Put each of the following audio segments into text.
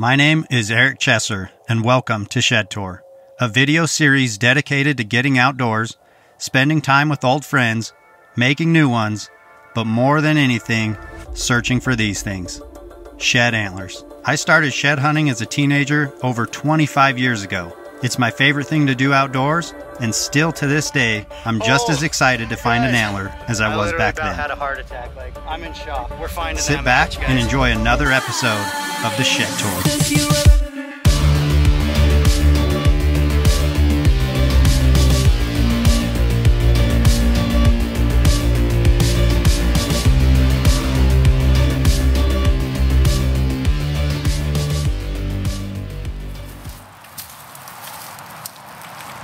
My name is Eric Chesser, and welcome to Shed Tour, a video series dedicated to getting outdoors, spending time with old friends, making new ones, but more than anything, searching for these things. Shed antlers. I started shed hunting as a teenager over 25 years ago. It's my favorite thing to do outdoors, and still to this day, I'm just as excited to find an antler as I was back then. I had a heart attack. Like, I'm in shock. We're finding them. Sit back and enjoy another episode of the Shed Tour.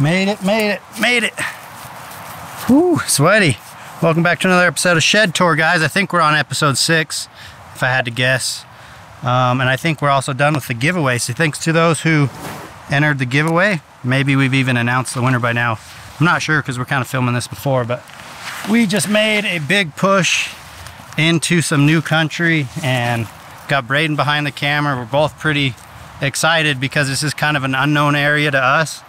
Made it, made it, made it. Whew, sweaty. Welcome back to another episode of Shed Tour, guys. I think we're on episode 6, if I had to guess. And I think we're also done with the giveaway. So thanks to those who entered the giveaway. Maybe we've even announced the winner by now. I'm not sure because we're kind of filming this before, but we just made a big push into some new country and got Braden behind the camera. We're both pretty excited because this is kind of an unknown area to us.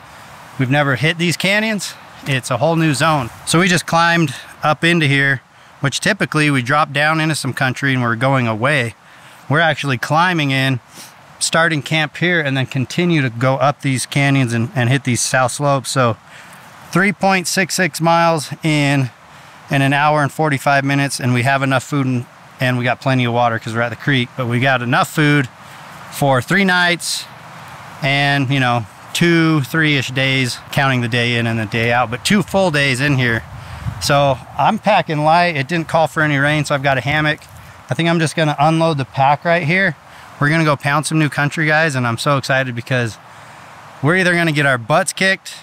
We've never hit these canyons. It's a whole new zone. So we just climbed up into here, which typically we drop down into some country and we're going away. We're actually climbing in, starting camp here, and then continue to go up these canyons and hit these south slopes. So 3.66 miles in an hour and 45 minutes, and we have enough food and we got plenty of water because we're at the creek, but we got enough food for 3 nights and, you know, 2-3-ish days, counting the day in and the day out, but 2 full days in here. So I'm packing light. It didn't call for any rain, so I've got a hammock. I think I'm just gonna unload the pack right here. We're gonna go pound some new country, guys, and I'm so excited because we're either gonna get our butts kicked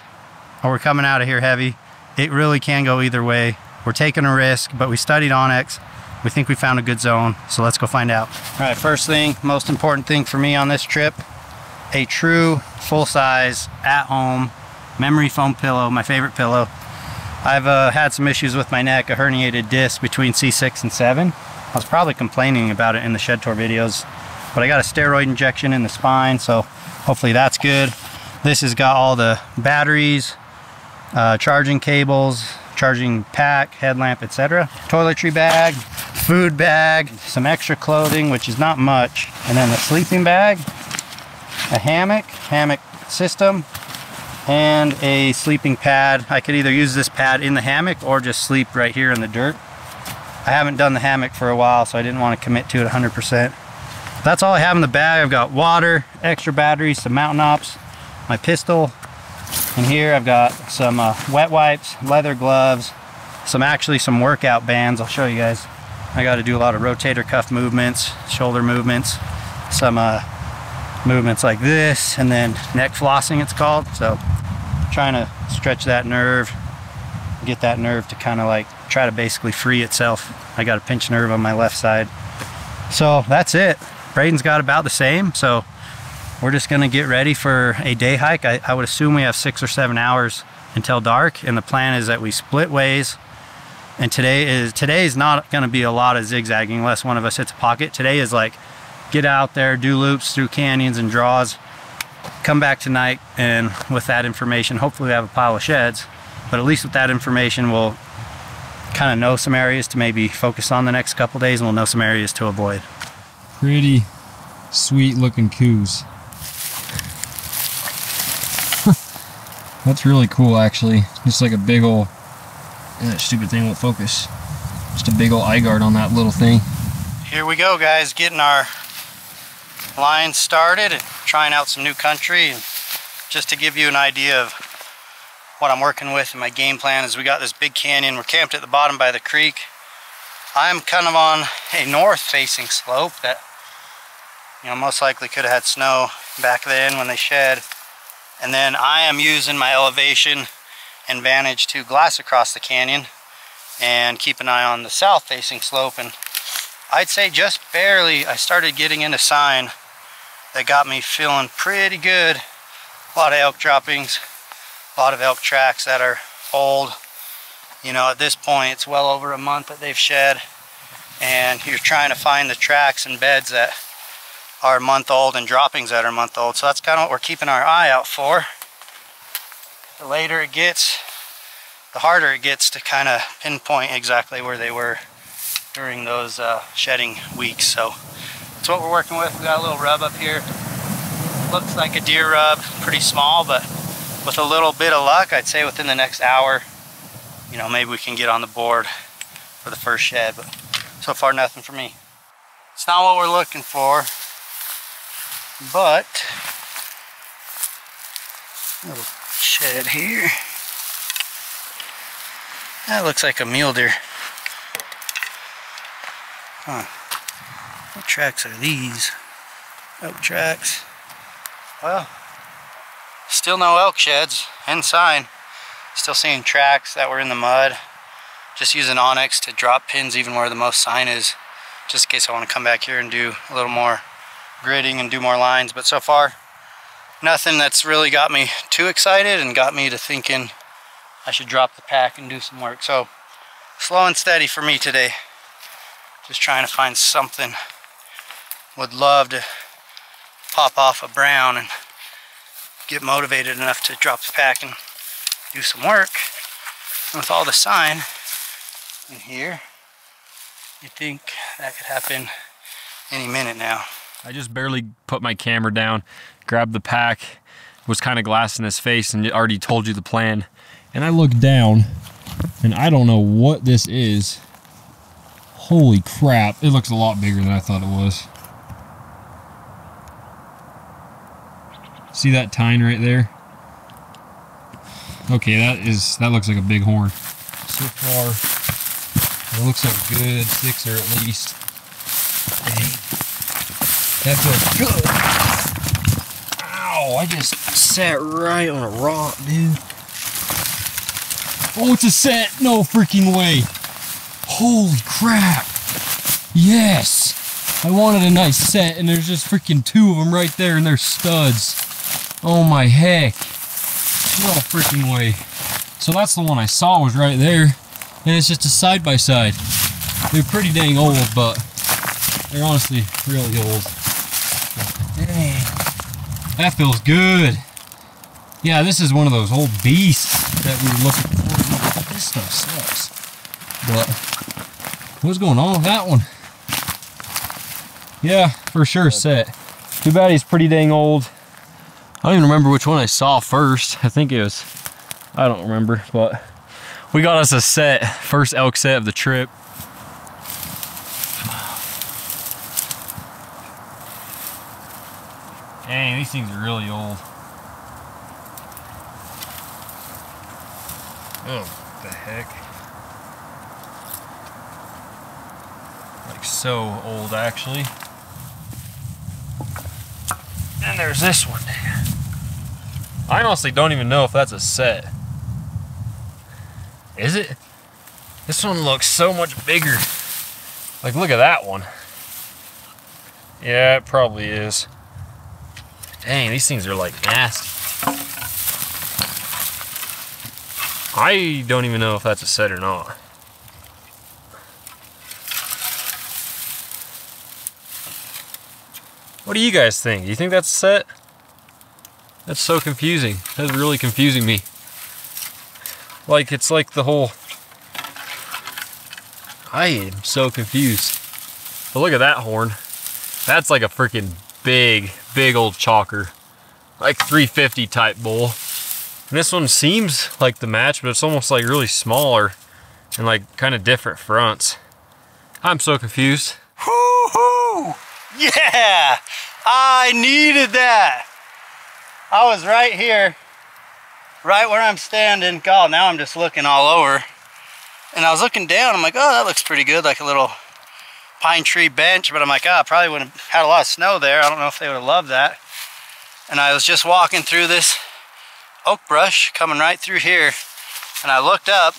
or we're coming out of here heavy. It really can go either way. We're taking a risk, but we studied OnX. We think we found a good zone, so let's go find out. All right, first thing, most important thing for me on this trip, a true full-size at-home memory foam pillow, my favorite pillow. I've had some issues with my neck, a herniated disc between C6 and 7. I was probably complaining about it in the Shed Tour videos, but I got a steroid injection in the spine, so hopefully that's good. This has got all the batteries, charging cables, charging pack, headlamp, etc. Toiletry bag, food bag, some extra clothing, which is not much, and then the sleeping bag, a hammock system, and a sleeping pad. I could either use this pad in the hammock or just sleep right here in the dirt. I haven't done the hammock for a while, so I didn't want to commit to it 100%. That's all I have in the bag. I've got water, extra batteries, some Mountain Ops, my pistol, and here I've got some wet wipes, leather gloves, some workout bands. I'll show you guys. I got to do a lot of rotator cuff movements, shoulder movements, some movements like this, and then neck flossing, it's called. So trying to stretch that nerve, get that nerve to kind of like try to basically free itself. I got a pinched nerve on my left side. So that's it. Braden's got about the same, so we're just gonna get ready for a day hike. I would assume we have 6 or 7 hours until dark, and the plan is that we split ways. And today's not gonna be a lot of zigzagging unless one of us hits a pocket. Today is like get out there, do loops through canyons and draws, come back tonight, and with that information, hopefully we have a pile of sheds, but at least with that information, we'll kind of know some areas to maybe focus on the next couple days, and we'll know some areas to avoid. Pretty sweet looking coos. That's really cool, actually. Just like a big old, that stupid thing won't focus. Just a big old eye guard on that little thing. Here we go, guys, getting our line started and trying out some new country. And just to give you an idea of what I'm working with and my game plan is, we got this big canyon. We're camped at the bottom by the creek. I'm kind of on a north facing slope that, you know, most likely could have had snow back then when they shed. And then I am using my elevation and vantage to glass across the canyon and keep an eye on the south facing slope. And I'd say just barely I started getting into sign that got me feeling pretty good. A lot of elk droppings, a lot of elk tracks that are old. You know, at this point, it's well over a month that they've shed, and you're trying to find the tracks and beds that are month-old and droppings that are month-old. So that's kind of what we're keeping our eye out for. The later it gets, the harder it gets to kind of pinpoint exactly where they were during those shedding weeks. So that's what we're working with. We got a little rub up here. Looks like a deer rub, pretty small, but with a little bit of luck, I'd say within the next hour, you know, maybe we can get on the board for the first shed, but so far nothing for me. It's not what we're looking for, but a little shed here. That looks like a mule deer. Huh. What tracks are these? Elk tracks. Well, still no elk sheds inside. Still seeing tracks that were in the mud. Just using OnX to drop pins even where the most sign is, just in case I want to come back here and do a little more gridding and do more lines. But so far, nothing that's really got me too excited and got me to thinking I should drop the pack and do some work. So slow and steady for me today. Just trying to find something. Would love to pop off a brown and get motivated enough to drop the pack and do some work. And with all the sign in here, you'd think that could happen any minute now. I just barely put my camera down, grabbed the pack, was kind of glass in his face and already told you the plan. And I looked down and I don't know what this is. Holy crap, it looks a lot bigger than I thought it was. See that tine right there? Okay, that looks like a big horn. So far, it looks like a good sixer at least. Dang. That feels good. Ow, I just sat right on a rock, dude. Oh, it's a set. No freaking way. Holy crap. Yes. I wanted a nice set, and there's just freaking two of them right there, and they're studs. Oh my heck, no freaking way. So that's the one I saw was right there, and it's just a side-by-side. They're pretty dang old, but they're honestly really old. Dang, that feels good. Yeah, this is one of those old beasts that we were looking for. This stuff sucks. But what's going on with that one? Yeah, for sure set. Too bad he's pretty dang old. I don't even remember which one I saw first. I think it was, I don't remember, but we got us a set, first elk set of the trip. Dang, these things are really old. Oh, the heck. Like so old actually. And there's this one. I honestly don't even know if that's a set. Is it? This one looks so much bigger. Like, look at that one. Yeah, it probably is. Dang, these things are like nasty. I don't even know if that's a set or not. What do you guys think? Do you think that's a set? That's so confusing. That's really confusing me. Like, it's like the whole... I am so confused. But look at that horn. That's like a freaking big old chalker. Like 350 type bull. And this one seems like the match, but it's almost like really smaller and like kind of different fronts. I'm so confused. Woo-hoo! Yeah, I needed that. I was right here, right where I'm standing. God, now I'm just looking all over. And I was looking down, I'm like, oh, that looks pretty good, like a little pine tree bench. But I'm like, oh, probably wouldn't have had a lot of snow there. I don't know if they would have loved that. And I was just walking through this oak brush, coming right through here. And I looked up,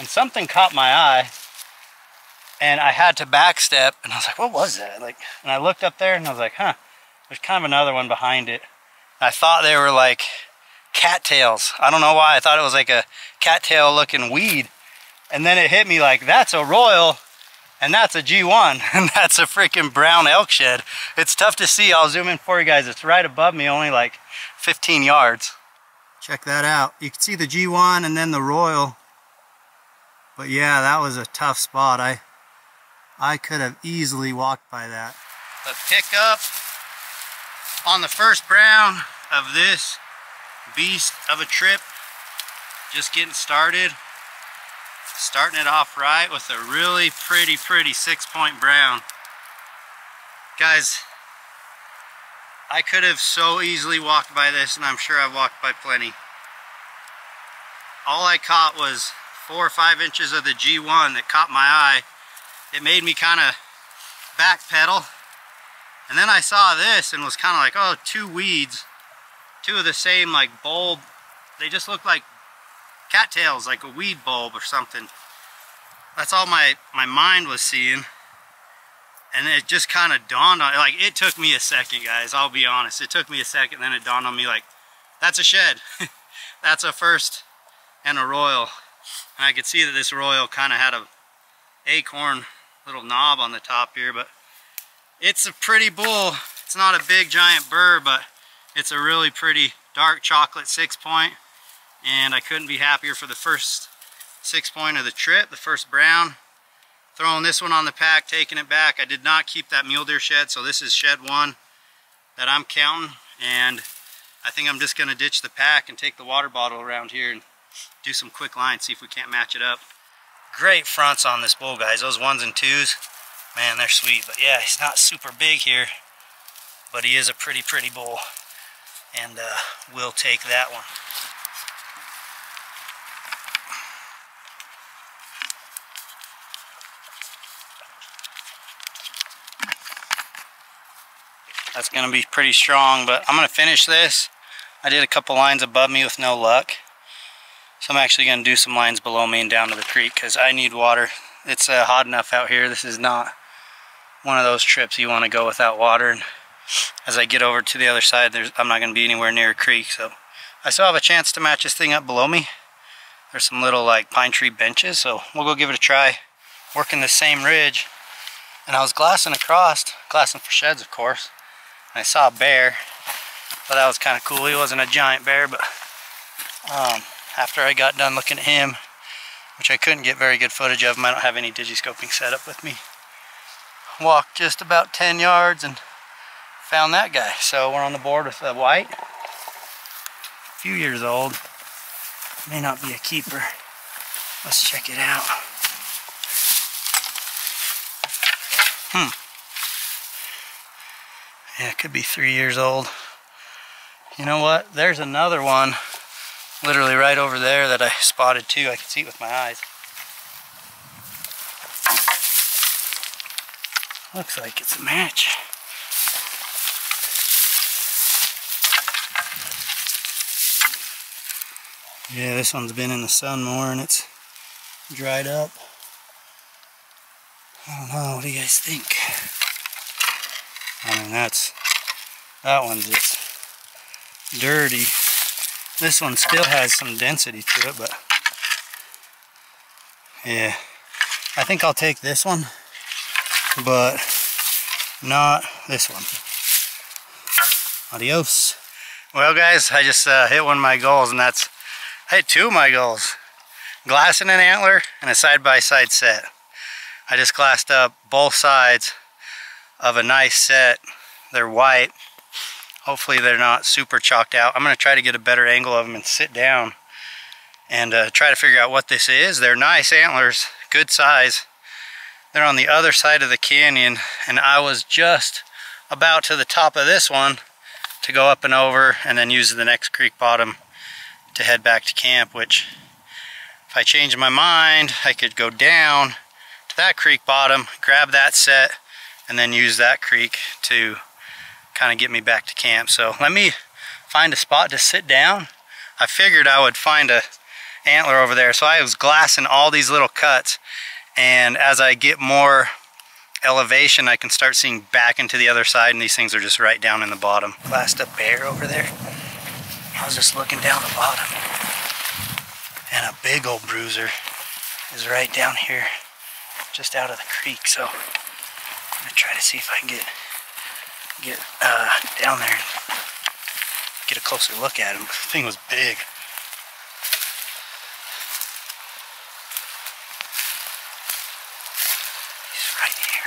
and something caught my eye. And I had to backstep, and I was like, what was that? Like, and I looked up there, and I was like, huh, there's kind of another one behind it. I thought they were like cattails. I don't know why. I thought it was like a cattail looking weed. And then it hit me like, that's a royal And that's a G1, and that's a freaking brown elk shed. It's tough to see. I'll zoom in for you guys. It's right above me, only like 15 yards. Check that out. You can see the G1 and then the Royal. But yeah, that was a tough spot. I could have easily walked by that. The pickup on the first brown of this beast of a trip. Just getting started. Starting it off right with a really pretty 6-point brown. Guys, I could have so easily walked by this, and I'm sure I've walked by plenty. All I caught was 4 or 5 inches of the G1 that caught my eye. It made me kind of backpedal. And then I saw this and was kind of like, oh, two weeds. Two of the same like bulb. They just look like cattails, like a weed bulb or something. That's all my mind was seeing, and it just kind of dawned on, like, it took me a second, guys, I'll be honest, it took me a second. Then it dawned on me, like, that's a shed. That's a first and a Royal. And I could see that this Royal kind of had a acorn little knob on the top here, but it's a pretty bull. It's not a big giant burr, but it's a really pretty dark chocolate 6-point. And I couldn't be happier for the first 6-point of the trip, the first brown. Throwing this one on the pack, taking it back. I did not keep that mule deer shed, so this is shed 1 that I'm counting. And I think I'm just going to ditch the pack and take the water bottle around here and do some quick lines, see if we can't match it up. Great fronts on this bull, guys. Those 1s and 2s, man, they're sweet. But yeah, he's not super big here, but he is a pretty bull. And we'll take that one. That's going to be pretty strong, but I'm going to finish this. I did a couple lines above me with no luck, so I'm actually going to do some lines below me and down to the creek because I need water. It's hot enough out here. This is not one of those trips you want to go without water. And as I get over to the other side, I'm not going to be anywhere near a creek, so I still have a chance to match this thing up below me. There's some little like pine tree benches, so we'll go give it a try. Working the same ridge, and I was glassing across, glassing for sheds, of course. I saw a bear, but that was kind of cool. He wasn't a giant bear, but after I got done looking at him, which I couldn't get very good footage of him, I don't have any digiscoping set up with me, walked just about 10 yards and found that guy. So we're on the board with a white, a few years old, may not be a keeper. Let's check it out. Yeah, it could be 3 years old. You know what? There's another one literally right over there that I spotted too. I could see it with my eyes. Looks like it's a match. Yeah, this one's been in the sun more and it's dried up. I don't know. What do you guys think? I mean, that one's just dirty. This one still has some density to it, but yeah, I think I'll take this one, but not this one. Adios. Well, guys, I just hit one of my goals, and I hit two of my goals. Glassing an antler and a side-by-side set. I just glassed up both sides of a nice set. They're white. Hopefully they're not super chalked out. I'm going to try to get a better angle of them and sit down and try to figure out what this is. They're nice antlers, good size. They're on the other side of the canyon, and I was just about to the top of this one to go up and over and then use the next creek bottom to head back to camp, which if I change my mind, I could go down to that creek bottom, grab that set, and then use that creek to kind of get me back to camp. So let me find a spot to sit down. I figured I would find an antler over there. So I was glassing all these little cuts, and as I get more elevation, I can start seeing back into the other side, and these things are just right down in the bottom. Glassed a bear over there. I was just looking down the bottom. And a big old bruiser is right down here. just out of the creek, so I'm gonna try to see if I can get down there and get a closer look at him. The thing was big. He's right here.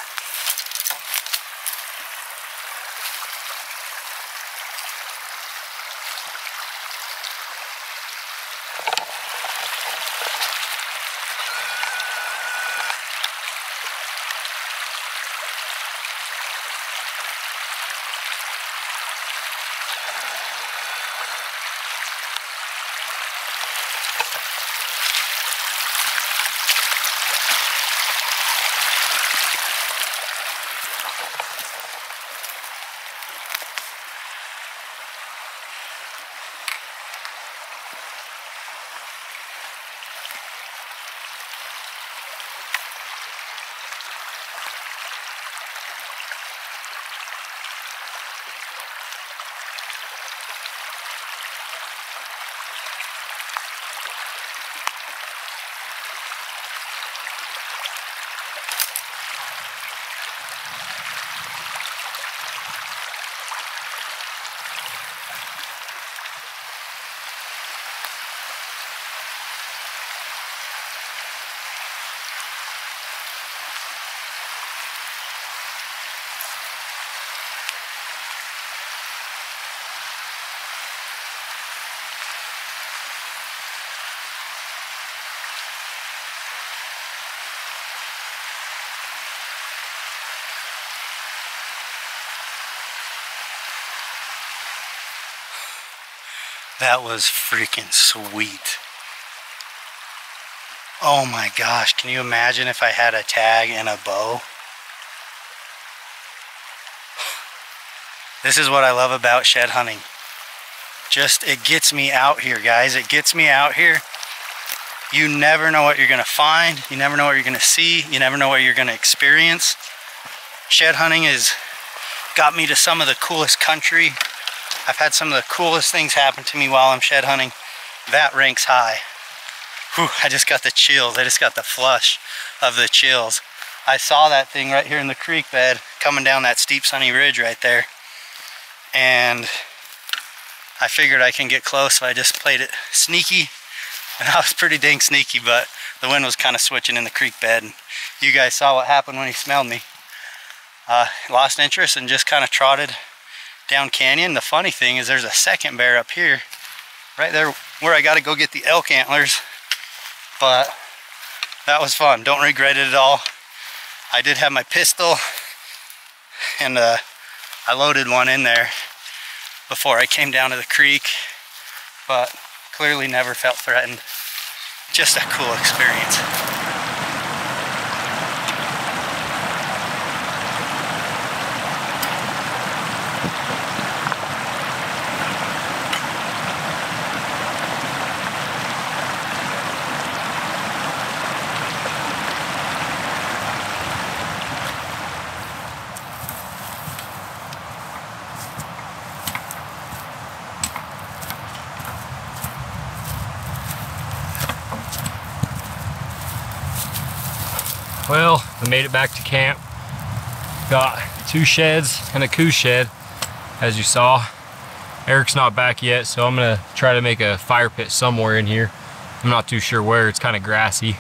That was freaking sweet. Oh my gosh, can you imagine if I had a tag and a bow? This is what I love about shed hunting. Just, it gets me out here, guys. It gets me out here. You never know what you're gonna find. You never know what you're gonna see. You never know what you're gonna experience. Shed hunting has got me to some of the coolest country. I've had some of the coolest things happen to me while I'm shed hunting. That ranks high. Whew, I just got the chills. I just got the flush of the chills. I saw that thing right here in the creek bed coming down that steep sunny ridge right there. And I figured I can get close, so I just played it sneaky. And I was pretty dang sneaky, but the wind was kind of switching in the creek bed. And you guys saw what happened when he smelled me. Lost interest and just kind of trotted down canyon. The funny thing is there's a second bear up here, right there where I got to go get the elk antlers, but that was fun. Don't regret it at all. I did have my pistol, and I loaded one in there before I came down to the creek, but clearly never felt threatened. Just a cool experience. Well, we made it back to camp. Got two sheds and a coos shed, as you saw. Eric's not back yet, so I'm gonna try to make a fire pit somewhere in here. I'm not too sure where, it's kind of grassy,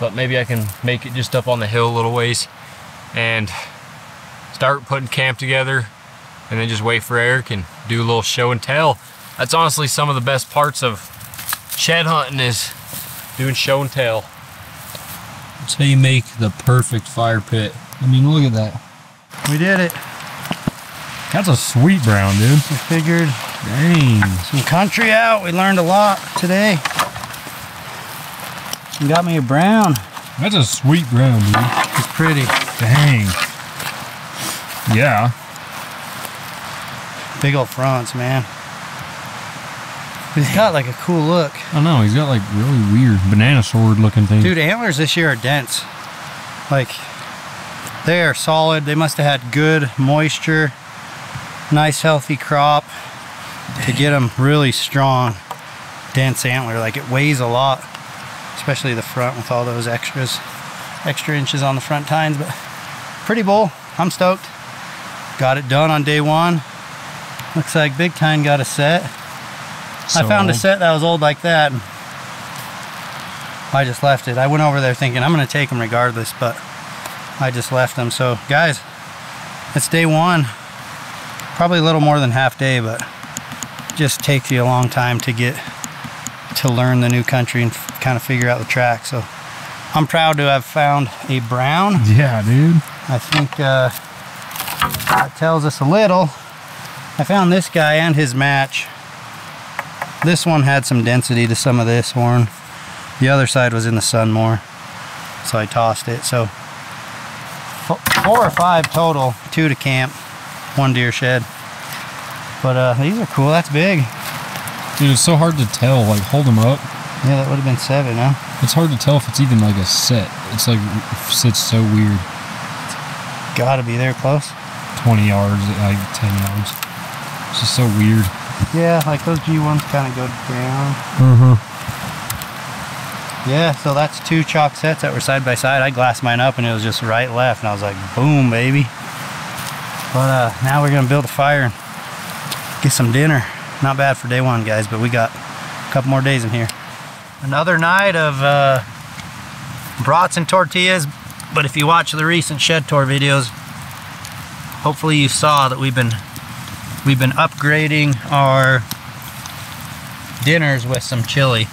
but maybe I can make it just up on the hill a little ways and start putting camp together, and then just wait for Eric and do a little show and tell. That's honestly some of the best parts of shed hunting, is doing show and tell. So you make the perfect fire pit. I mean, look at that. We did it. That's a sweet brown, dude. We figured. Dang. Some country out. We learned a lot today. You got me a brown. That's a sweet brown, dude. It's pretty. Dang. Yeah. Big old fronds, man. He's got like a cool look. I know, he's got like really weird banana sword looking things. Dude, antlers this year are dense. Like, they are solid. They must have had good moisture, nice healthy crop to get them really strong, dense antler. Like, it weighs a lot, especially the front with all those extras. extra inches on the front tines, but pretty bull. I'm stoked. Got it done on day one. Looks like Big Tine got a set. So I found a set that was old like that. And I just left it. I went over there thinking I'm going to take them regardless, but I just left them. So guys, it's day one. Probably a little more than half day, but it just takes you a long time to get to learn the new country and kind of figure out the track. So I'm proud to have found a brown. Yeah, dude. I think that tells us a little. I found this guy and his match. This one had some density to some of this horn. The other side was in the sun more, so I tossed it. So 4 or 5 total, 2 to camp, 1 deer shed. But these are cool. That's big. Dude, it's so hard to tell. Like, hold them up. Yeah, that would have been 7, huh? It's hard to tell if it's even like a set. It's like, it's so weird. It's gotta be there close. 20 yards, like 10 yards. It's just so weird. Yeah, like those G1s kind of go down. Yeah, so that's 2 chalk sets that were side by side. I glassed mine up and it was just right left, and I was like, boom, baby. But now we're gonna build a fire and get some dinner. Not bad for day one, guys, but we got a couple more days in here. Another night of brats and tortillas. But if you watch the recent Shed Tour videos, hopefully you saw that we've been upgrading our dinners with some chili.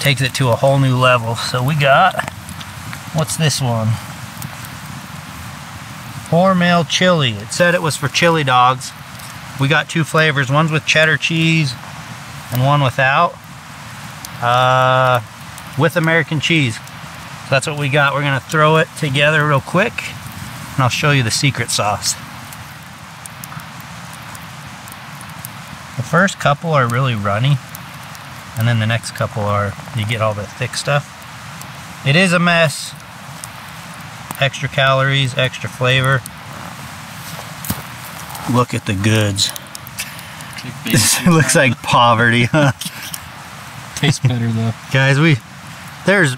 Takes it to a whole new level. So we got, what's this one? Hormel chili. It said it was for chili dogs. We got 2 flavors. One's with cheddar cheese and one without. With American cheese. So that's what we got. We're gonna throw it together real quick and I'll show you the secret sauce. The first couple are really runny, and then the next couple are, you get all the thick stuff. It is a mess. Extra calories, extra flavor. Look at the goods. This looks like poverty, huh? Tastes better though. Guys, there's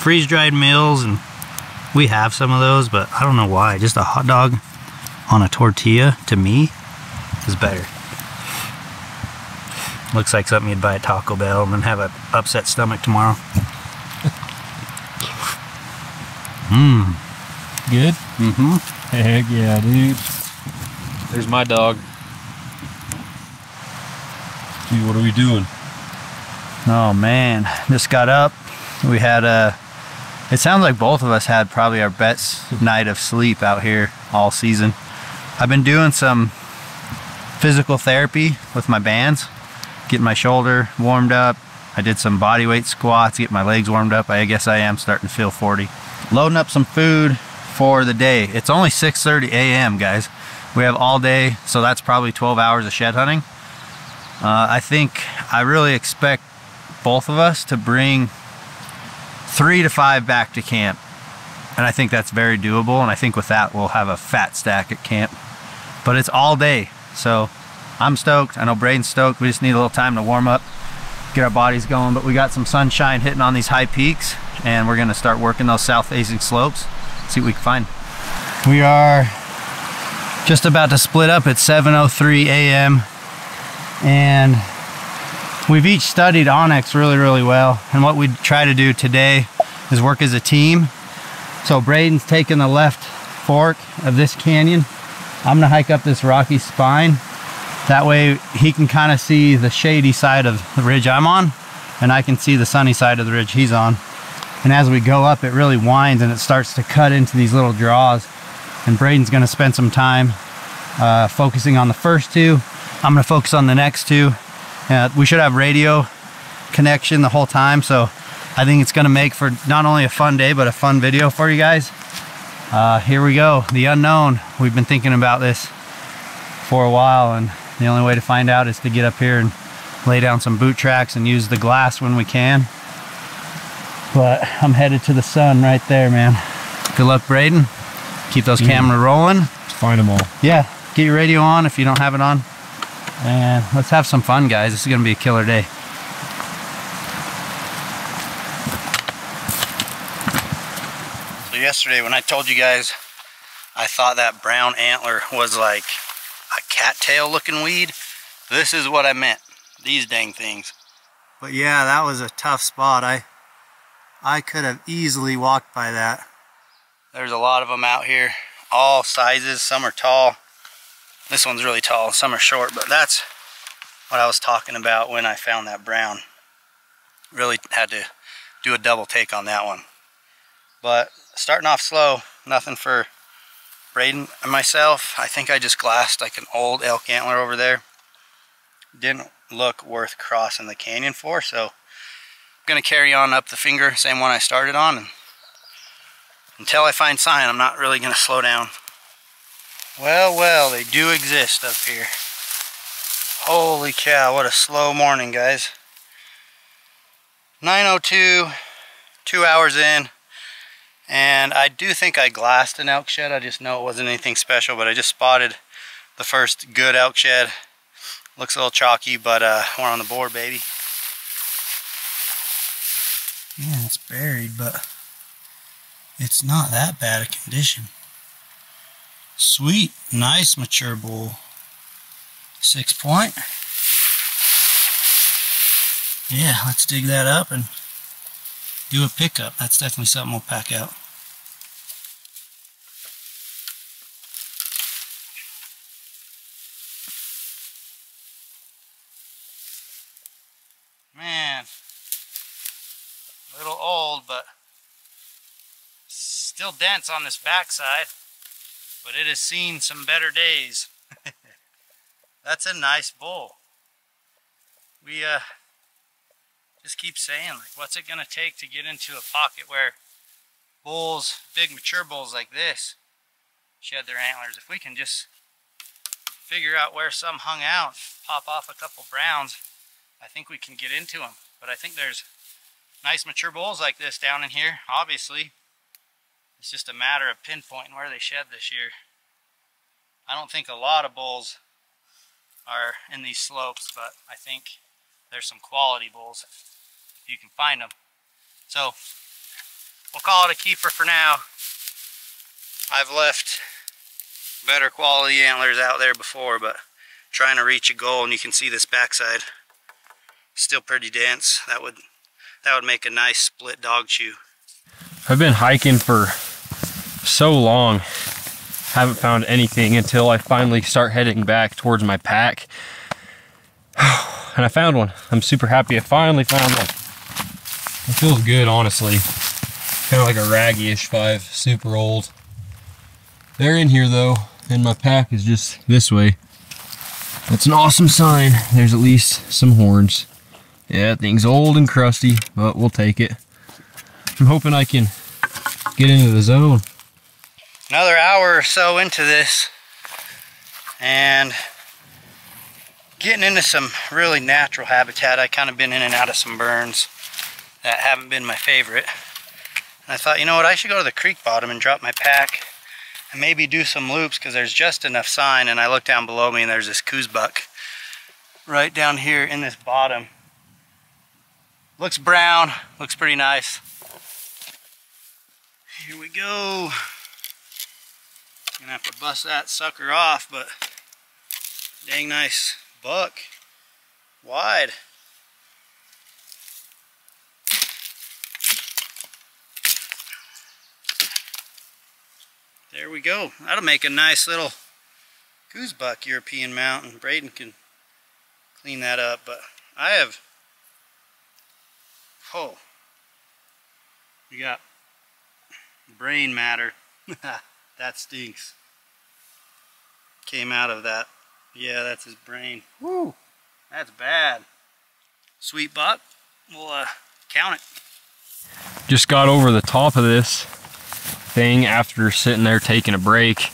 freeze-dried meals, and we have some of those, but I don't know why. Just a hot dog on a tortilla, to me, is better. Looks like something you'd buy at Taco Bell and then have an upset stomach tomorrow. Mmm. Good? Mm-hmm. Heck yeah, dude. There's my dog. Dude, what are we doing? Oh man, just got up. We had a, it sounds like both of us had probably our best night of sleep out here all season. I've been doing some physical therapy with my bands, getting my shoulder warmed up. I did some body weight squats, get my legs warmed up. I guess I am starting to feel 40. Loading up some food for the day. It's only 6:30 a.m. guys. We have all day, so that's probably 12 hours of shed hunting. I think I really expect both of us to bring 3 to 5 back to camp, and I think that's very doable, and I think with that we'll have a fat stack at camp. But it's all day, so I'm stoked. I know Braden's stoked. We just need a little time to warm up, get our bodies going. But we got some sunshine hitting on these high peaks, and we're gonna start working those south-facing slopes, see what we can find. We are just about to split up at 7:03 a.m. and we've each studied OnX really, really well. And what we try to do today is work as a team. So Braden's taking the left fork of this canyon. I'm gonna hike up this rocky spine. That way he can kind of see the shady side of the ridge I'm on, and I can see the sunny side of the ridge he's on. And as we go up, it really winds and it starts to cut into these little draws. And Braden's gonna spend some time focusing on the first 2. I'm gonna focus on the next 2. We should have radio connection the whole time, so I think it's gonna make for not only a fun day, but a fun video for you guys. Here we go, the unknown. We've been thinking about this for a while, and the only way to find out is to get up here and lay down some boot tracks and use the glass when we can. But I'm headed to the sun right there, man. Good luck, Braden. Keep those camera rolling. Find them all. Yeah, get your radio on if you don't have it on. And let's have some fun, guys. This is gonna be a killer day. yesterday when I told you guys I thought that brown antler was like a cattail looking weed. This is what I meant, these dang things. But yeah, that was a tough spot. I could have easily walked by that. There's a lot of them out here, all sizes. Some are tall. This one's really tall, some are short, but that's what I was talking about when I found that brown. Really had to do a double take on that one. But starting off slow, nothing for Braden and myself. I think I just glassed like an old elk antler over there. Didn't look worth crossing the canyon for, so I'm gonna carry on up the finger, same one I started on, and until I find sign, I'm not really gonna slow down. Well, well, they do exist up here. Holy cow, what a slow morning, guys. 9:02, 2 hours in, and I do think I glassed an elk shed. I just know it wasn't anything special, but I just spotted the first good elk shed. Looks a little chalky, but we're on the board, baby. Yeah, it's buried, but it's not that bad a condition. Sweet, nice mature bull. 6 point. Yeah, let's dig that up and do a pickup. That's definitely something we'll pack out. Man, a little old, but still dense on this backside, but it has seen some better days. That's a nice bull. We just keep saying, like, what's it gonna take to get into a pocket where bulls, big mature bulls like this, shed their antlers? If we can just figure out where some hung out, pop off a couple browns, I think we can get into them. But I think there's nice mature bulls like this down in here, obviously. It's just a matter of pinpointing where they shed this year. I don't think a lot of bulls are in these slopes, but I think there's some quality bulls if you can find them. So we'll call it a keeper for now. I've left better quality antlers out there before, but trying to reach a goal, and you can see this backside still pretty dense. That would make a nice split dog chew. I've been hiking for so long, haven't found anything until I finally start heading back towards my pack. And I found one. I'm super happy I finally found one. It feels good, honestly. Kind of like a raggy-ish five, super old. They're in here though, and my pack is just this way. That's an awesome sign. There's at least some horns. Yeah, that thing's old and crusty, but we'll take it. I'm hoping I can get into the zone. Another hour or so into this, and getting into some really natural habitat. I kind of been in and out of some burns that haven't been my favorite. And I thought, you know what, I should go to the creek bottom and drop my pack and maybe do some loops, because there's just enough sign. And I look down below me and there's this coos buck right down here in this bottom. Looks brown, looks pretty nice. Here we go. Gonna have to bust that sucker off, but dang nice buck, wide. There we go. That'll make a nice little coos buck European mountain. Braden can clean that up, but I have, oh, we got brain matter. That stinks. Came out of that. Yeah, that's his brain. Woo! That's bad. Sweet buck. We'll count it. Just got over the top of this thing after sitting there taking a break,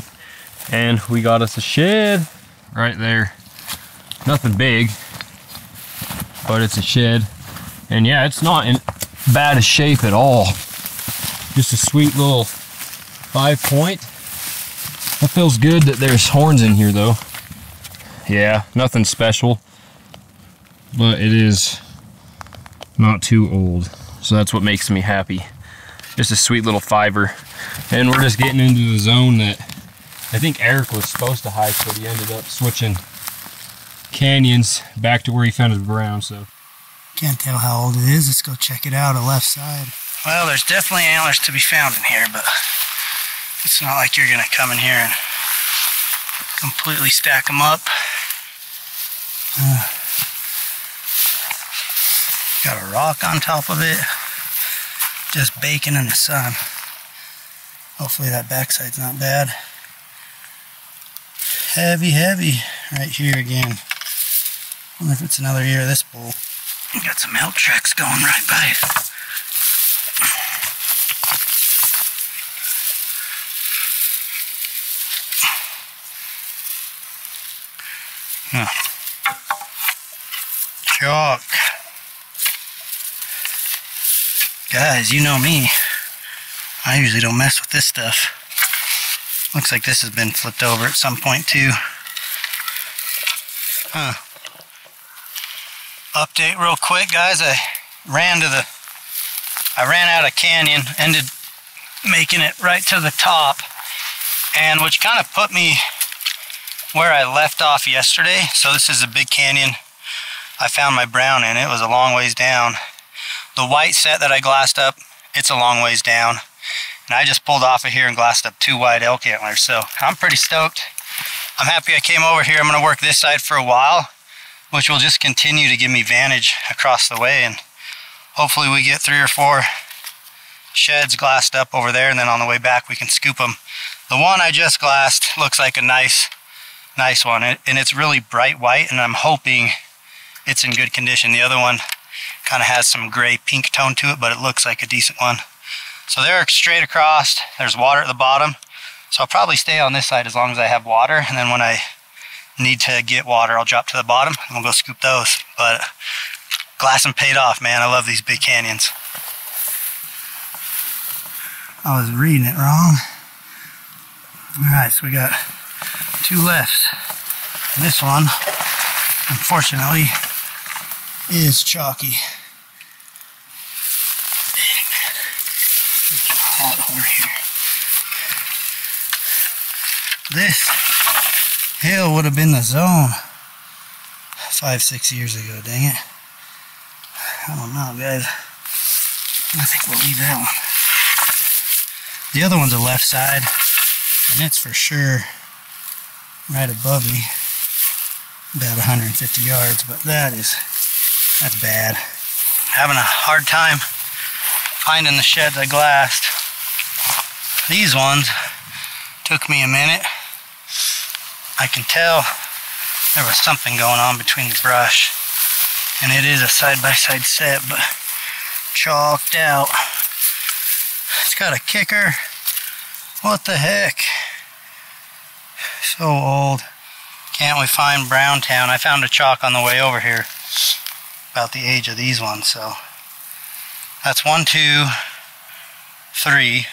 and we got us a shed right there. Nothing big, but it's a shed. And yeah, it's not in bad a shape at all. Just a sweet little 5 point. That feels good that there's horns in here though. Yeah, nothing special, but it is not too old, so that's what makes me happy. Just a sweet little fiver. and we're just getting into the zone that I think Eric was supposed to hike, but he ended up switching canyons back to where he found his brown. So can't tell how old it is. Let's go check it out on the left side. Well, there's definitely antlers to be found in here, but it's not like you're gonna come in here and completely stack them up. Got a rock on top of it, just baking in the sun. Hopefully that backside's not bad. Heavy, heavy right here again. I wonder if it's another year of this bull. Got some elk tracks going right by it. Chalk. Guys, you know me. I usually don't mess with this stuff. Looks like this has been flipped over at some point too. Update real quick, guys. I ran out of canyon, ended making it right to the top, and which kind of put me where I left off yesterday. So this is a big canyon. I found my brown in. It was a long ways down. The white set that I glassed up, it's a long ways down. And I just pulled off of here and glassed up 2 white elk antlers, so I'm pretty stoked. I'm happy I came over here. I'm gonna work this side for a while, which will just continue to give me vantage across the way, and hopefully we get 3 or 4 sheds glassed up over there, and then on the way back we can scoop them. The one I just glassed looks like a nice one, and it's really bright white, and I'm hoping it's in good condition. The other one kind of has some gray pink tone to it, but it looks like a decent one. So they're straight across. There's water at the bottom. So I'll probably stay on this side as long as I have water. And then when I need to get water, I'll drop to the bottom and we'll go scoop those. But glassing paid off, man. I love these big canyons. I was reading it wrong. All right, so we got 2 left. This one, unfortunately, is chalky. Hot over here. This hill would have been the zone 5-6 years ago, dang it. I don't know, guys. I think we'll leave that one. The other one's the left side, and it's for sure right above me, about 150 yards, but that's bad. Having a hard time finding the sheds I glassed. These ones took me a minute. I can tell there was something going on between the brush, and it is a side-by-side set, but chalked out. It's got a kicker. What the heck? So old. Can't we find brown town? I found a chalk on the way over here about the age of these ones, so that's 1, 2, 3,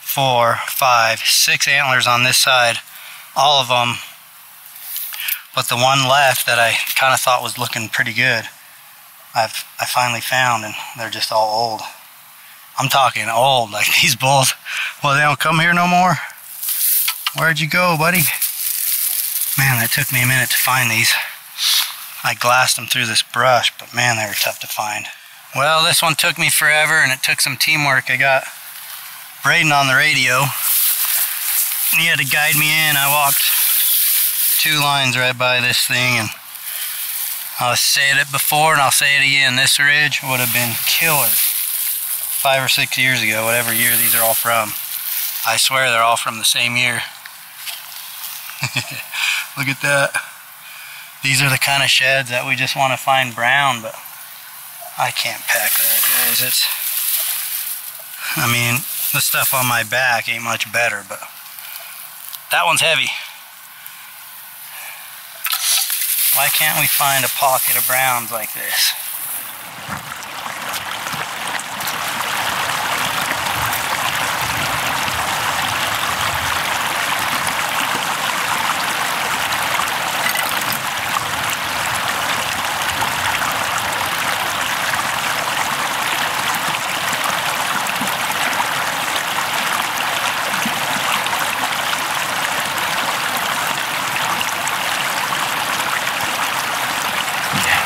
4, 5, 6 antlers on this side, all of them, but the one left that I kind of thought was looking pretty good, I finally found, and they're just all old. I'm talking old, like these bulls. Well, they don't come here no more. Where'd you go, buddy? Man, that took me a minute to find these. I glassed them through this brush, but man, they were tough to find. Well, this one took me forever, and it took some teamwork. I got Braden on the radio, and he had to guide me in. I walked 2 lines right by this thing, and I said it before, and I'll say it again. This ridge would have been killer 5 or 6 years ago, whatever year these are all from. I swear they're all from the same year. Look at that. These are the kind of sheds that we just want to find brown, but I can't pack that, guys. I mean, the stuff on my back ain't much better, but that one's heavy. Why can't we find a pocket of browns like this?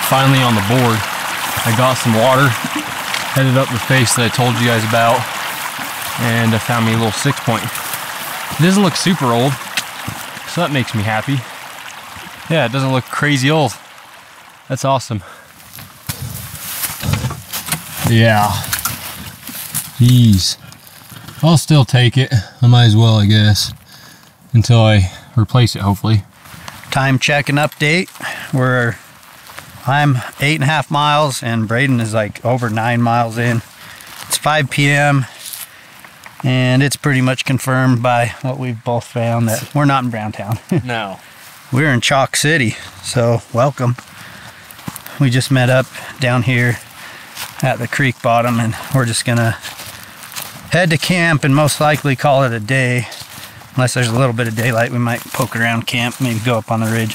finally on the board. I got some water, headed up the face that I told you guys about, and I found me a little 6 point. It doesn't look super old, so that makes me happy. Yeah, it doesn't look crazy old. That's awesome. Yeah. Jeez. I'll still take it. I might as well, I guess, until I replace it, hopefully. Time check and update. I'm 8.5 miles and Braden is like over 9 miles in. It's 5 p.m. and it's pretty much confirmed by what we've both found that we're not in Browntown. No. We're in Chalk City, so welcome. We just met up down here at the creek bottom and we're just gonna head to camp and most likely call it a day. Unless there's a little bit of daylight, we might poke around camp, maybe go up on the ridge.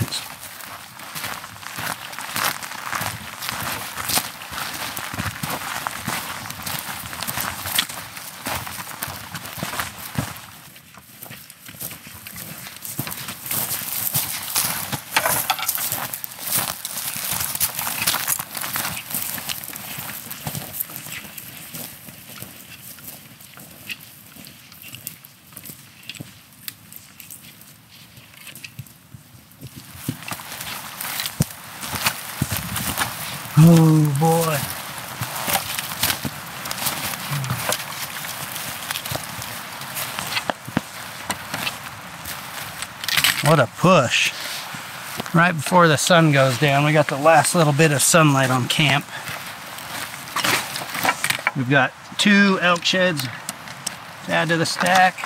Oh boy. What a push. Right before the sun goes down, we got the last little bit of sunlight on camp. We've got 2 elk sheds to add to the stack.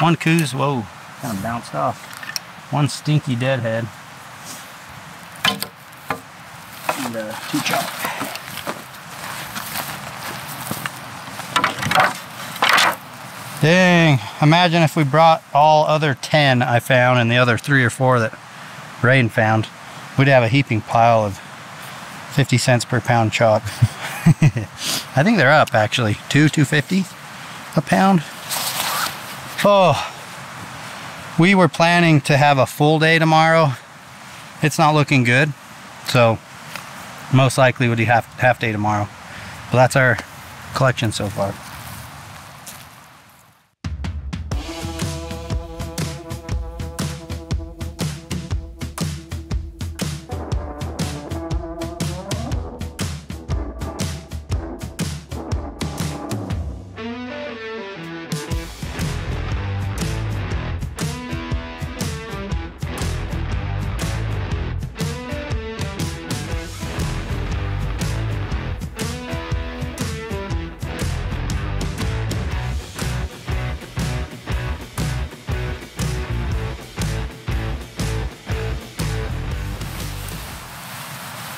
One coos, whoa, kind of bounced off. One stinky deadhead. 2 chalk. Dang, imagine if we brought all other 10 I found and the other 3 or 4 that Braden found, we'd have a heaping pile of 50 cents per pound chalk. I think they're up actually, $2.50 a pound. Oh, we were planning to have a full day tomorrow. It's not looking good, so most likely would be half day tomorrow. But that's our collection so far.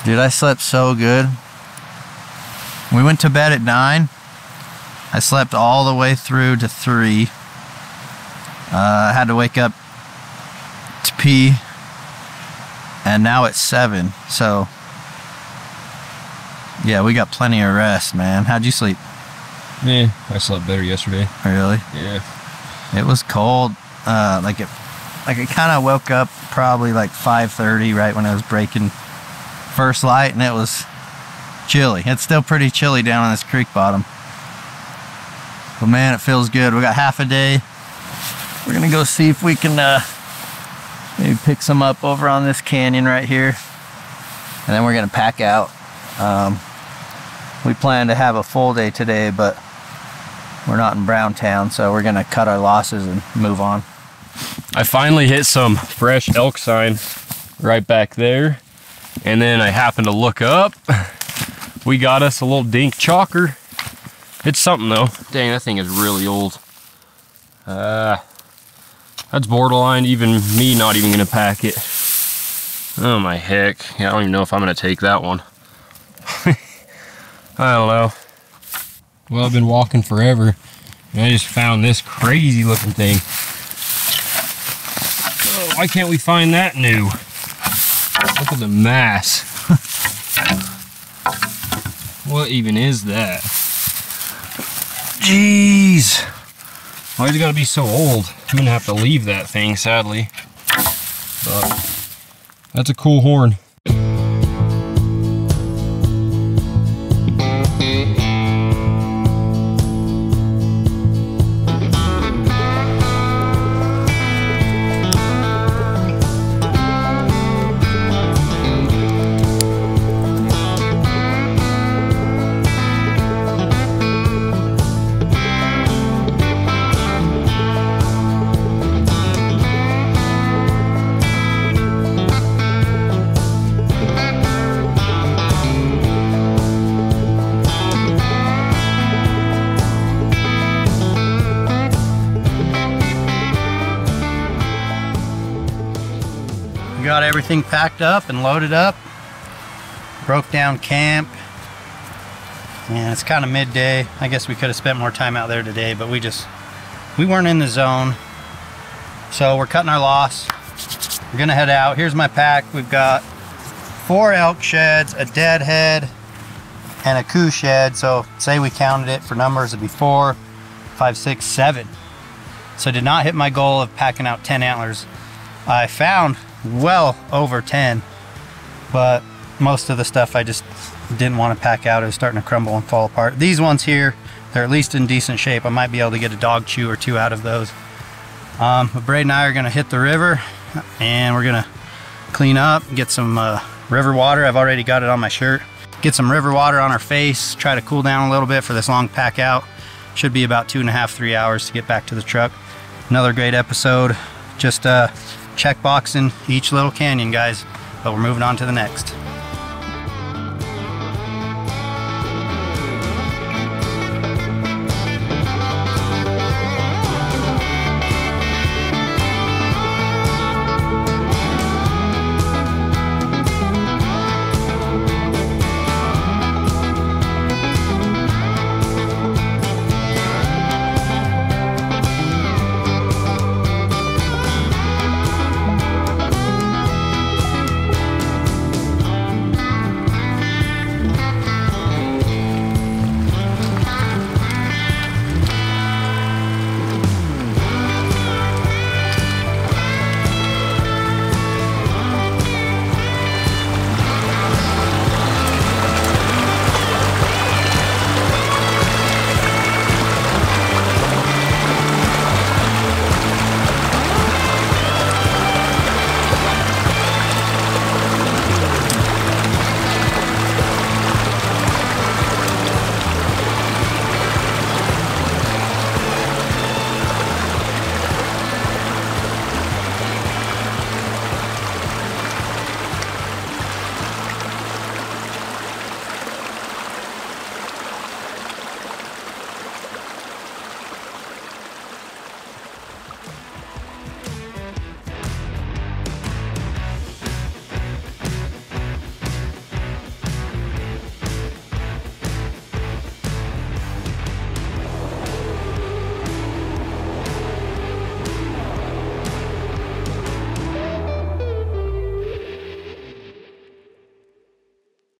Dude, I slept so good. We went to bed at 9. I slept all the way through to 3. I had to wake up to pee. And now it's 7. So, yeah, we got plenty of rest, man. How'd you sleep? Yeah, I slept better yesterday. Really? Yeah. It was cold. Like it kind of woke up probably like 5:30, right when it was breaking first light, and it was chilly. It's still pretty chilly down on this creek bottom, but man, it feels good. We got half a day. We're gonna go see if we can maybe pick some up over on this canyon right here, and then we're gonna pack out. We plan to have a full day today, but we're not in Browntown, so we're gonna cut our losses and move on. I finally hit some fresh elk sign right back there. And then I happened to look up. We got us a little dink chalker. It's something though. Dang, that thing is really old. That's borderline, even me not even gonna pack it. Oh my heck. Yeah, I don't even know if I'm gonna take that one. I don't know. Well, I've been walking forever and I just found this crazy looking thing. Oh, why can't we find that new? Look at the mass. What even is that? Jeez. Why is it gotta be so old? I'm gonna have to leave that thing, sadly. But that's a cool horn. got everything packed up and loaded up. Broke down camp. And it's kind of midday. I guess we could have spent more time out there today, but we weren't in the zone. So we're cutting our loss. We're gonna head out. Here's my pack. We've got 4 elk sheds, a dead head, and a coos shed. So say we counted it for numbers, it'd be 4, 5, 6, 7. So did not hit my goal of packing out 10 antlers. I found well over 10, but most of the stuff I just didn't want to pack out. It was starting to crumble and fall apart. These ones here, they're at least in decent shape. I might be able to get a dog chew or two out of those. Brad and I are gonna hit the river and we're gonna clean up, get some river water. I've already got it on my shirt. Get some river water on our face, try to cool down a little bit for this long pack out. Should be about 2.5–3 hours to get back to the truck. Another great episode. Just checkboxing each little canyon, guys, but we're moving on to the next.